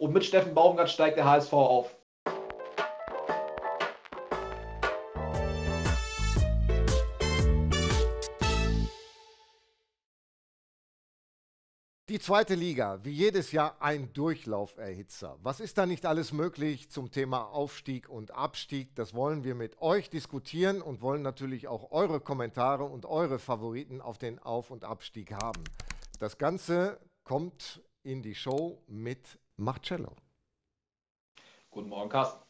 Und mit Steffen Baumgart steigt der HSV auf. Die zweite Liga, wie jedes Jahr ein Durchlauferhitzer. Was ist da nicht alles möglich zum Thema Aufstieg und Abstieg? Das wollen wir mit euch diskutieren und wollen natürlich auch eure Kommentare und eure Favoriten auf den Auf- und Abstieg haben. Das Ganze kommt in die Show mit Marcello. Guten Morgen, Carsten.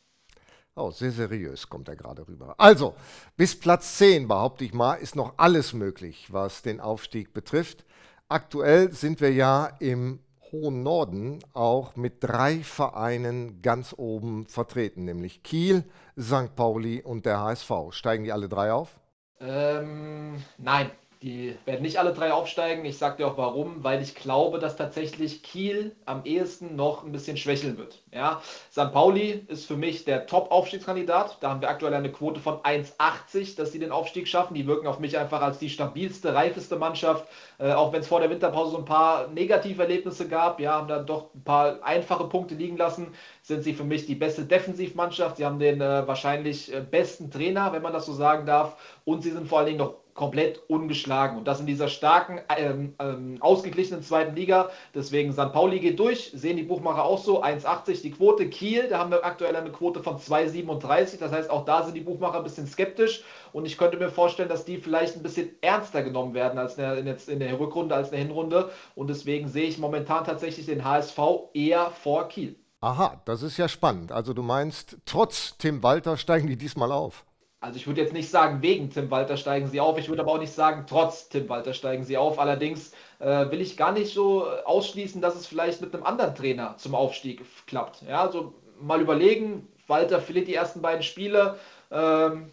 Oh, sehr seriös kommt er gerade rüber. Also, bis Platz 10, behaupte ich mal, ist noch alles möglich, was den Aufstieg betrifft. Aktuell sind wir ja im hohen Norden auch mit 3 Vereinen ganz oben vertreten, nämlich Kiel, St. Pauli und der HSV. Steigen die alle 3 auf? Nein, die werden nicht alle 3 aufsteigen. Ich sage dir auch warum, weil ich glaube, dass tatsächlich Kiel am ehesten noch ein bisschen schwächeln wird. Ja? St. Pauli ist für mich der Top-Aufstiegskandidat. Da haben wir aktuell eine Quote von 1,80, dass sie den Aufstieg schaffen. Die wirken auf mich einfach als die stabilste, reifeste Mannschaft. Auch wenn es vor der Winterpause so ein paar negative Erlebnisse gab, ja, haben dann doch ein paar einfache Punkte liegen lassen, sind sie für mich die beste Defensivmannschaft. Sie haben den wahrscheinlich besten Trainer, wenn man das so sagen darf. Und sie sind vor allen Dingen noch komplett ungeschlagen. Und das in dieser starken, ausgeglichenen zweiten Liga. Deswegen St. Pauli geht durch, sehen die Buchmacher auch so, 1,80 die Quote. Kiel, da haben wir aktuell eine Quote von 2,37. Das heißt, auch da sind die Buchmacher ein bisschen skeptisch. Und ich könnte mir vorstellen, dass die vielleicht ein bisschen ernster genommen werden als in der Rückrunde, als in der Hinrunde. Und deswegen sehe ich momentan tatsächlich den HSV eher vor Kiel. Aha, das ist ja spannend. Also du meinst, trotz Tim Walter steigen die diesmal auf? Also ich würde jetzt nicht sagen, wegen Tim Walter steigen sie auf. Ich würde aber auch nicht sagen, trotz Tim Walter steigen sie auf. Allerdings will ich gar nicht so ausschließen, dass es vielleicht mit einem anderen Trainer zum Aufstieg klappt. Ja, also mal überlegen, Walter verliert die ersten beiden Spiele.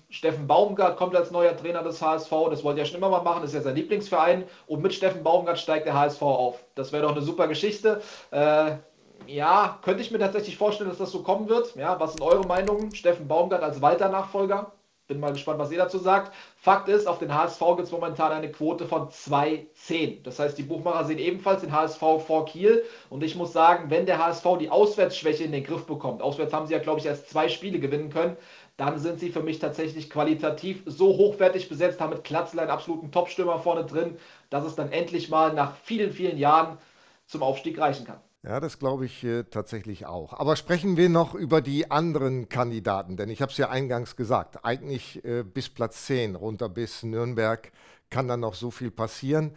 Steffen Baumgart kommt als neuer Trainer des HSV, das wollte er schon immer mal machen, das ist ja sein Lieblingsverein, und mit Steffen Baumgart steigt der HSV auf. Das wäre doch eine super Geschichte. Ja, könnte ich mir tatsächlich vorstellen, dass das so kommen wird. Ja, was sind eure Meinungen? Steffen Baumgart als Walter-Nachfolger? Bin mal gespannt, was ihr dazu sagt. Fakt ist, auf den HSV gibt es momentan eine Quote von 2,10. Das heißt, die Buchmacher sehen ebenfalls den HSV vor Kiel. Und ich muss sagen, wenn der HSV die Auswärtsschwäche in den Griff bekommt, auswärts haben sie ja, glaube ich, erst 2 Spiele gewinnen können, dann sind sie für mich tatsächlich qualitativ so hochwertig besetzt, haben mit Klattzlein absoluten Top-Stürmer vorne drin, dass es dann endlich mal nach vielen, vielen Jahren zum Aufstieg reichen kann. Ja, das glaube ich tatsächlich auch. Aber sprechen wir noch über die anderen Kandidaten, denn ich habe es ja eingangs gesagt, eigentlich bis Platz 10, runter bis Nürnberg kann dann noch so viel passieren.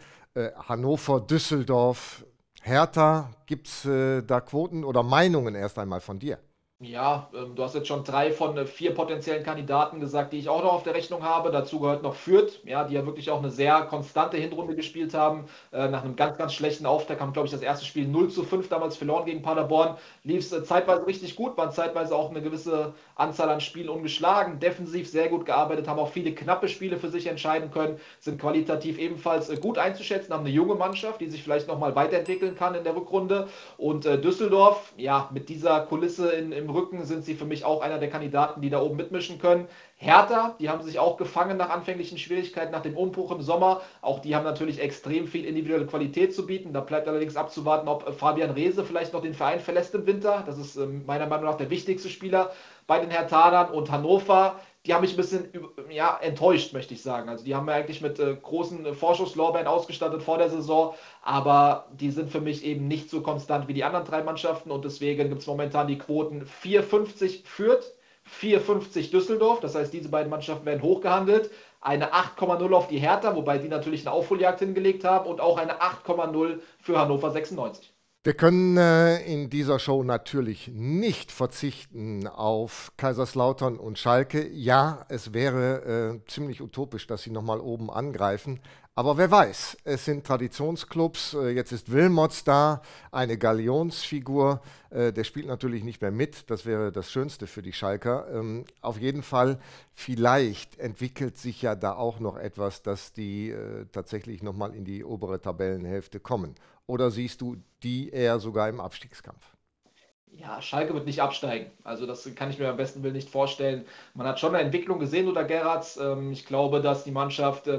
Hannover, Düsseldorf, Hertha, gibt es da Quoten oder Meinungen erst einmal von dir? Ja, du hast jetzt schon 3 von 4 potenziellen Kandidaten gesagt, die ich auch noch auf der Rechnung habe. Dazu gehört noch Fürth, ja, die ja wirklich auch eine sehr konstante Hinrunde gespielt haben. Nach einem ganz, ganz schlechten Auftakt haben, glaube ich, das erste Spiel 0:5 damals verloren gegen Paderborn. Lief es zeitweise richtig gut, waren zeitweise auch eine gewisse Anzahl an Spielen ungeschlagen. Defensiv sehr gut gearbeitet, haben auch viele knappe Spiele für sich entscheiden können, sind qualitativ ebenfalls gut einzuschätzen, haben eine junge Mannschaft, die sich vielleicht nochmal weiterentwickeln kann in der Rückrunde. Und Düsseldorf, ja, mit dieser Kulisse im Rücken sind sie für mich auch einer der Kandidaten, die da oben mitmischen können. Hertha, die haben sich auch gefangen nach anfänglichen Schwierigkeiten, nach dem Umbruch im Sommer. Auch die haben natürlich extrem viel individuelle Qualität zu bieten. Da bleibt allerdings abzuwarten, ob Fabian Reese vielleicht noch den Verein verlässt im Winter. Das ist meiner Meinung nach der wichtigste Spieler bei den Herthanern. Und Hannover, die haben mich ein bisschen, ja, enttäuscht, möchte ich sagen. Also die haben wir eigentlich mit großen Vorschusslorbeeren ausgestattet vor der Saison, aber die sind für mich eben nicht so konstant wie die anderen 3 Mannschaften und deswegen gibt es momentan die Quoten 4,50 Fürth, 4,50 Düsseldorf, das heißt, diese beiden Mannschaften werden hochgehandelt, eine 8,0 auf die Hertha, wobei die natürlich eine Aufholjagd hingelegt haben und auch eine 8,0 für Hannover 96. Wir können in dieser Show natürlich nicht verzichten auf Kaiserslautern und Schalke. Ja, es wäre ziemlich utopisch, dass sie nochmal oben angreifen. Aber wer weiß, es sind Traditionsclubs, jetzt ist Wilmots da, eine Galionsfigur, der spielt natürlich nicht mehr mit, das wäre das Schönste für die Schalker. Auf jeden Fall, vielleicht entwickelt sich ja da auch noch etwas, dass die tatsächlich nochmal in die obere Tabellenhälfte kommen. Oder siehst du die eher sogar im Abstiegskampf? Ja, Schalke wird nicht absteigen. Also das kann ich mir am besten Willen nicht vorstellen. Man hat schon eine Entwicklung gesehen unter Gerards. Ich glaube, dass die Mannschaft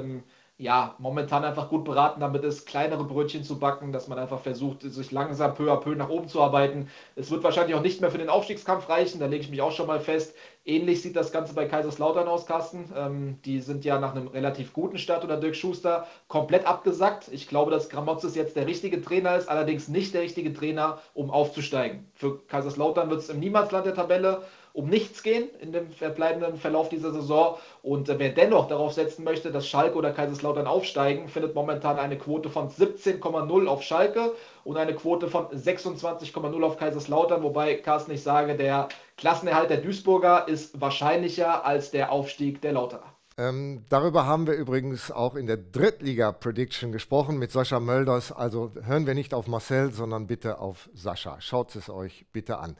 ja, momentan einfach gut beraten, damit es kleinere Brötchen zu backen, dass man einfach versucht, sich langsam peu à peu nach oben zu arbeiten. Es wird wahrscheinlich auch nicht mehr für den Aufstiegskampf reichen, da lege ich mich auch schon mal fest. Ähnlich sieht das Ganze bei Kaiserslautern aus, Carsten. Die sind ja nach einem relativ guten Start unter Dirk Schuster komplett abgesackt. Ich glaube, dass Gramotzki jetzt der richtige Trainer ist, allerdings nicht der richtige Trainer, um aufzusteigen. Für Kaiserslautern wird es im Niemandsland der Tabelle um nichts gehen in dem verbleibenden Verlauf dieser Saison. Und wer dennoch darauf setzen möchte, dass Schalke oder Kaiserslautern aufsteigen, findet momentan eine Quote von 17,0 auf Schalke und eine Quote von 26,0 auf Kaiserslautern. Wobei, Carsten, ich sage, der Klassenerhalt der Duisburger ist wahrscheinlicher als der Aufstieg der Lauterer. Darüber haben wir übrigens auch in der Drittliga-Prediction gesprochen mit Sascha Mölders. Also hören wir nicht auf Marcel, sondern bitte auf Sascha. Schaut es euch bitte an.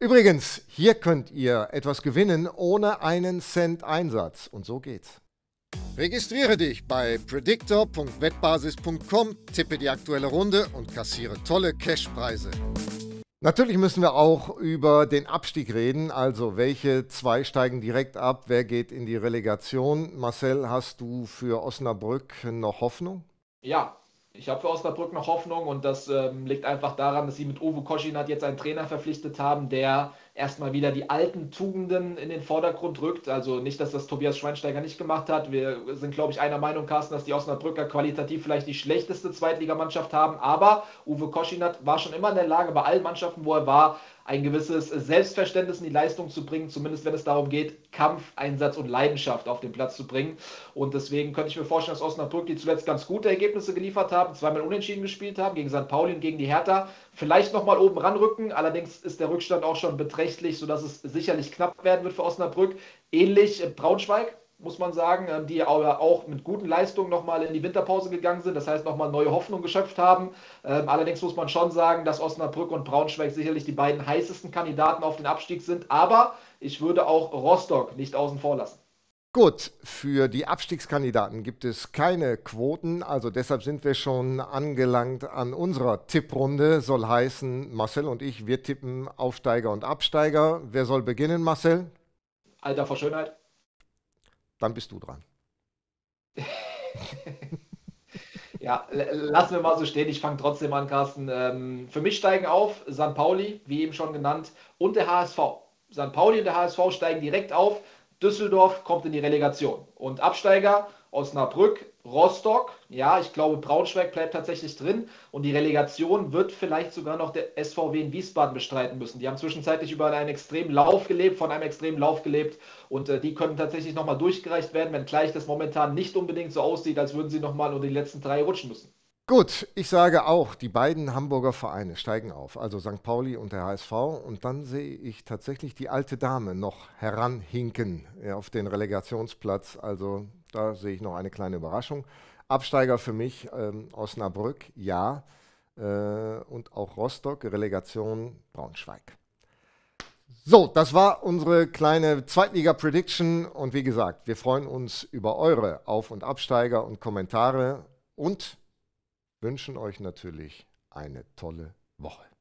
Übrigens, hier könnt ihr etwas gewinnen ohne einen Cent Einsatz. Und so geht's. Registriere dich bei predictor.wettbasis.com, tippe die aktuelle Runde und kassiere tolle Cashpreise. Natürlich müssen wir auch über den Abstieg reden. Also welche zwei steigen direkt ab, wer geht in die Relegation? Marcel, hast du für Osnabrück noch Hoffnung? Ja. Ich habe für Osnabrück noch Hoffnung und das liegt einfach daran, dass sie mit Uwe Koschinat jetzt einen Trainer verpflichtet haben, der erstmal wieder die alten Tugenden in den Vordergrund rückt. Also nicht, dass das Tobias Schweinsteiger nicht gemacht hat. Wir sind, glaube ich, einer Meinung, Carsten, dass die Osnabrücker qualitativ vielleicht die schlechteste Zweitligamannschaft haben. Aber Uwe Koschinat war schon immer in der Lage, bei allen Mannschaften, wo er war, ein gewisses Selbstverständnis in die Leistung zu bringen, zumindest wenn es darum geht, Kampf, Einsatz und Leidenschaft auf den Platz zu bringen. Und deswegen könnte ich mir vorstellen, dass Osnabrück, die zuletzt ganz gute Ergebnisse geliefert haben, zweimal unentschieden gespielt haben, gegen St. Pauli und gegen die Hertha, vielleicht nochmal oben ranrücken. Allerdings ist der Rückstand auch schon beträchtlich, sodass es sicherlich knapp werden wird für Osnabrück. Ähnlich Braunschweig, muss man sagen, die aber auch mit guten Leistungen nochmal in die Winterpause gegangen sind, das heißt nochmal neue Hoffnung geschöpft haben. Allerdings muss man schon sagen, dass Osnabrück und Braunschweig sicherlich die beiden heißesten Kandidaten auf den Abstieg sind, aber ich würde auch Rostock nicht außen vor lassen. Gut, für die Abstiegskandidaten gibt es keine Quoten, also deshalb sind wir schon angelangt an unserer Tipprunde, soll heißen, Marcel und ich, wir tippen Aufsteiger und Absteiger. Wer soll beginnen, Marcel? Alter vor Schönheit. Dann bist du dran. Ja, lassen wir mal so stehen. Ich fange trotzdem an, Carsten. Für mich steigen auf St. Pauli, wie eben schon genannt, und der HSV. St. Pauli und der HSV steigen direkt auf. Düsseldorf kommt in die Relegation. Und Absteiger, Osnabrück, Rostock. Ja, ich glaube, Braunschweig bleibt tatsächlich drin. Und die Relegation wird vielleicht sogar noch der SVW in Wiesbaden bestreiten müssen. Die haben zwischenzeitlich von einem extremen Lauf gelebt. Und die können tatsächlich nochmal durchgereicht werden, wenngleich das momentan nicht unbedingt so aussieht, als würden sie nochmal unter die letzten drei rutschen müssen. Gut, ich sage auch, die beiden Hamburger Vereine steigen auf, also St. Pauli und der HSV. Und dann sehe ich tatsächlich die alte Dame noch heranhinken auf den Relegationsplatz. Also da sehe ich noch eine kleine Überraschung. Absteiger für mich, Osnabrück, ja. Und auch Rostock, Relegation, Braunschweig. So, das war unsere kleine Zweitliga-Prediction und wie gesagt, wir freuen uns über eure Auf- und Absteiger und Kommentare und wünschen euch natürlich eine tolle Woche.